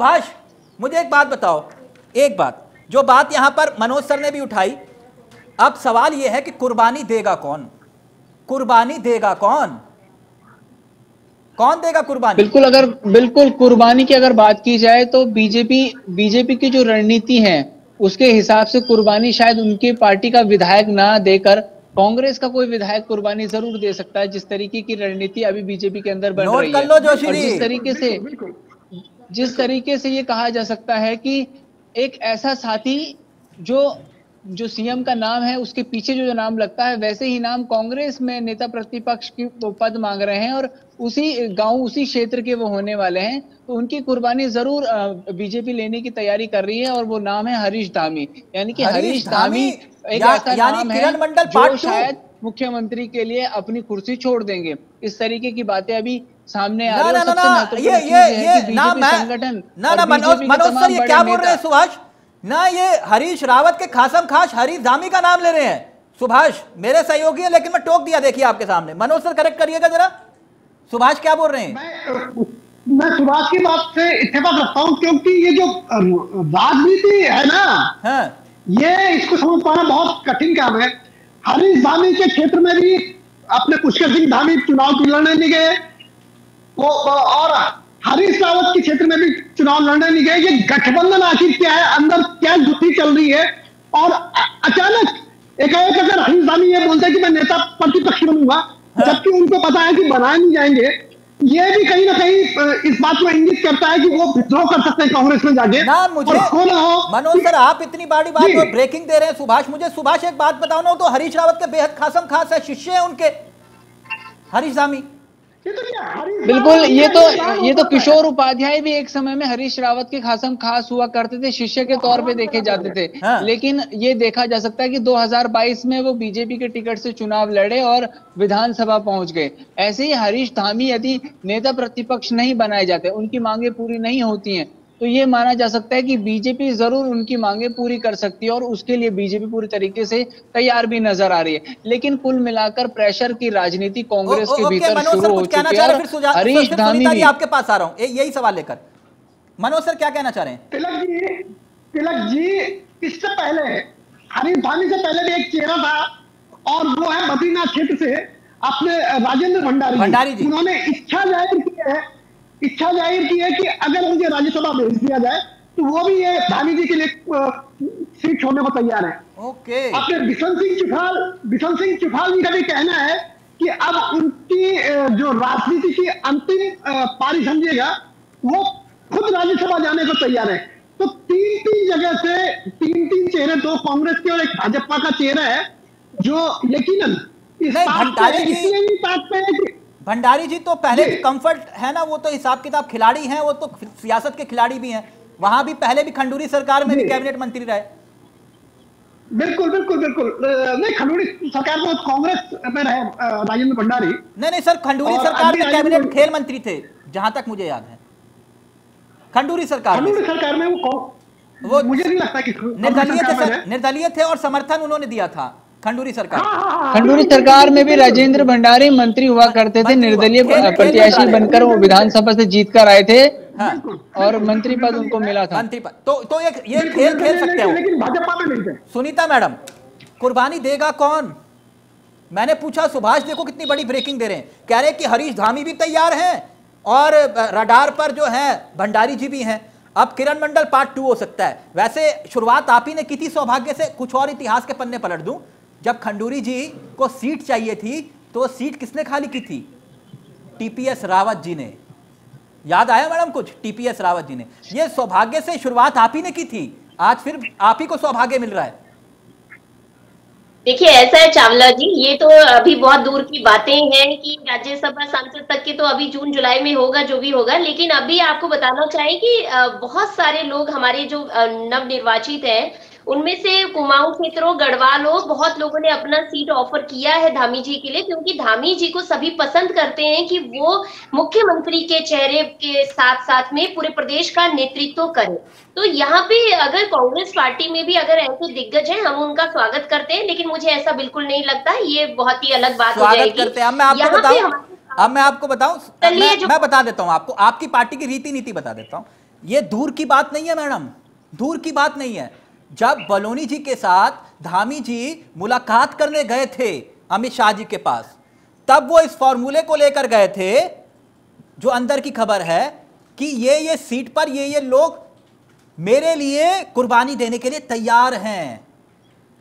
भाष, मुझे एक बात बताओ, एक बात जो बात यहाँ पर मनोज सर ने भी उठाई, अब सवाल यह है कि कुर्बानी देगा कौन? कुर्बानी देगा कौन? कौन देगा कुर्बानी? बिल्कुल, अगर बिल्कुल कुर्बानी की अगर बात की जाए तो बीजेपी की जो रणनीति है उसके हिसाब से कुर्बानी शायद उनकी पार्टी का विधायक ना देकर कांग्रेस का कोई विधायक कुर्बानी जरूर दे सकता है, जिस तरीके की रणनीति अभी बीजेपी के अंदर बन रही है। और जिस तरीके से ये कहा जा सकता है कि एक ऐसा साथी जो सीएम का नाम है उसके पीछे जो नाम लगता है वैसे ही नाम कांग्रेस में नेता प्रतिपक्ष की पद मांग रहे हैं और उसी गांव उसी क्षेत्र के वो होने वाले हैं, तो उनकी कुर्बानी जरूर बीजेपी लेने की तैयारी कर रही है और वो नाम है हरीश धामी। यानी कि हरीश धामी एक ऐसा नाम है जो शायद मुख्यमंत्री के लिए अपनी कुर्सी छोड़ देंगे। इस तरीके की बातें अभी सामने आ रही है। सबसे महत्वपूर्ण क्या बोल रहे हैं सुभाष ना, ये हरीश रावत के खासम खास हरीश धामी का नाम ले रहे हैं। सुभाष मेरे सहयोगी है लेकिन मैं टोक दिया, देखिए आपके सामने। मनोज सर करेक्ट करिएगा जरा, सुभाष क्या बोल रहे हैं? मैं सुभाष की बात से इत्तेफाक रखता हूँ क्योंकि ये जो राजनीति है ना, हाँ, ये इसको समझ पाना बहुत कठिन काम है। हरीश धामी के क्षेत्र में भी अपने पुष्कर सिंह धामी चुनाव लड़ने नहीं गए और हरीश रावत के क्षेत्र में भी चुनाव लड़ने नहीं गए। ये गठबंधन आखिर क्या है, अंदर क्या गुत्थी चल रही है? और अचानक एकाएक अगर हरीश धामी ये बोलते हैं कि मैं नेता प्रतिपक्ष बनूंगा, हाँ, जबकि उनको पता है कि बनाए नहीं जाएंगे, ये भी कहीं ना कहीं इस बात में इंगित करता है कि वो विद्रोह कर सकते हैं कांग्रेस में जाके। ना मुझे मनोज सर आप इतनी बड़ी बात पर ब्रेकिंग दे रहे हैं। सुभाष मुझे सुभाष एक बात बताओ ना, तो हरीश रावत के बेहद खासम खास है, शिष्य है उनके हरीश धामी। बिल्कुल, ये तो किशोर उपाध्याय भी एक समय में हरीश रावत के खासम खास हुआ करते थे, शिष्य के तौर पे देखे जाते थे। हाँ। लेकिन ये देखा जा सकता है कि 2022 में वो बीजेपी के टिकट से चुनाव लड़े और विधानसभा पहुंच गए। ऐसे ही हरीश धामी यदि नेता प्रतिपक्ष नहीं बनाए जाते, उनकी मांगे पूरी नहीं होती हैं, तो ये माना जा सकता है कि बीजेपी जरूर उनकी मांगे पूरी कर सकती है और उसके लिए बीजेपी पूरी तरीके से तैयार भी नजर आ रही है। लेकिन कुल मिलाकर प्रेशर की राजनीति कांग्रेस के भीतर शुरू हो चुकी है। हरीश धामी आपके पास आ रहा हूं यही सवाल लेकर। मनोज सर क्या कहना चाह रहे हैं? तिलक जी इससे पहले हरीश धामी से पहले भी एक चेहरा था और वो है बद्रीनाथ क्षेत्र से अपने राजेंद्र भंडारी जी। उन्होंने इच्छा जाहिर की है कि अगर उनके राज्यसभा भेज दिया जाए तो वो भी ये धामी जी के लिए सीट छोड़ने को तैयार है। ओके। अपने विशाल सिंह चुफाल जी का भी कहना है कि अब उनकी जो राजनीति की अंतिम पारी समझेगा वो खुद राज्यसभा जाने को तैयार है। तो तीन जगह से तीन चेहरे, दो कांग्रेस के और एक भाजपा का चेहरा है जो यकीनन भंडारी जी तो पहले भी कंफर्ट है ना, वो तो हिसाब किताब खिलाड़ी हैं, वो तो सियासत के खिलाड़ी भी हैं, वहां भी पहले भी खंडूरी सरकार में भी कैबिनेट मंत्री रहे। बिल्कुल नहीं, खंडूरी सरकार में कांग्रेस में रहे राजेंद्र भंडारी। नहीं सर, खंडूरी सरकार में कैबिनेट खेल मंत्री थे जहां तक मुझे याद है। खंडूरी सरकार में वो मुझे नहीं लगता कि निर्दलीय थे और समर्थन उन्होंने दिया था खंडूरी सरकार में भी राजेंद्र भंडारी मंत्री हुआ करते थे। निर्दलीय प्रत्याशी बनकर वो विधानसभा से जीतकर आए थे, हाँ, और मंत्री पद उनको मिला था। तो ये खेल खेल सकते हो। लेकिन भाजपा में नहीं थे। सुनीता मैडम, कुर्बानी देगा कौन? मैंने पूछा। सुभाष देखो कितनी बड़ी ब्रेकिंग दे रहे हैं, कह रहे हैं कि हरीश धामी भी तैयार हैं और रडार पर जो है भंडारी जी भी हैं। अब किरण मंडल पार्ट 2 हो सकता है। वैसे शुरुआत आप ही ने की थी सौभाग्य से, कुछ और इतिहास के पन्ने पलट दूं, जब खंडूरी जी को सीट चाहिए थी तो सीट किसने खाली की थी? टीपीएस रावत जी ने। याद आया मैडम कुछ? टीपीएस रावत जी ने। ये सौभाग्य से शुरुआत आप ही ने की थी, आज फिर आप ही को सौभाग्य मिल रहा है। देखिए ऐसा है चावला जी, ये तो अभी बहुत दूर की बातें हैं कि राज्यसभा सांसद तक के तो अभी जून जुलाई में होगा जो भी होगा। लेकिन अभी आपको बताना चाहिए कि बहुत सारे लोग हमारे जो नवनिर्वाचित हैं उनमें से कुमाऊं क्षेत्रों, गढ़वालों, बहुत लोगों ने अपना सीट ऑफर किया है धामी जी के लिए, क्योंकि धामी जी को सभी पसंद करते हैं कि वो मुख्यमंत्री के चेहरे के साथ साथ में पूरे प्रदेश का नेतृत्व करें। तो यहाँ पे अगर कांग्रेस पार्टी में भी अगर ऐसे दिग्गज हैं, हम उनका स्वागत करते हैं, लेकिन मुझे ऐसा बिल्कुल नहीं लगता, ये बहुत ही अलग बात हो जाएगी। अब मैं आपको बता देता हूँ, आपको आपकी पार्टी की रीति नीति बता देता हूँ। ये दूर की बात नहीं है मैडम, दूर की बात नहीं है। जब बलोनी जी के साथ धामी जी मुलाकात करने गए थे अमित शाह जी के पास, तब वो इस फॉर्मूले को लेकर गए थे जो अंदर की खबर है कि ये सीट पर ये लोग मेरे लिए कुर्बानी देने के लिए तैयार हैं,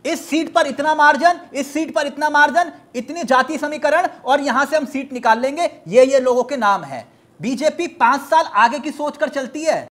इस सीट पर इतना मार्जिन, इस सीट पर इतना मार्जिन, इतने जाति समीकरण और यहां से हम सीट निकाल लेंगे, ये लोगों के नाम है। बीजेपी 5 साल आगे की सोचकर चलती है।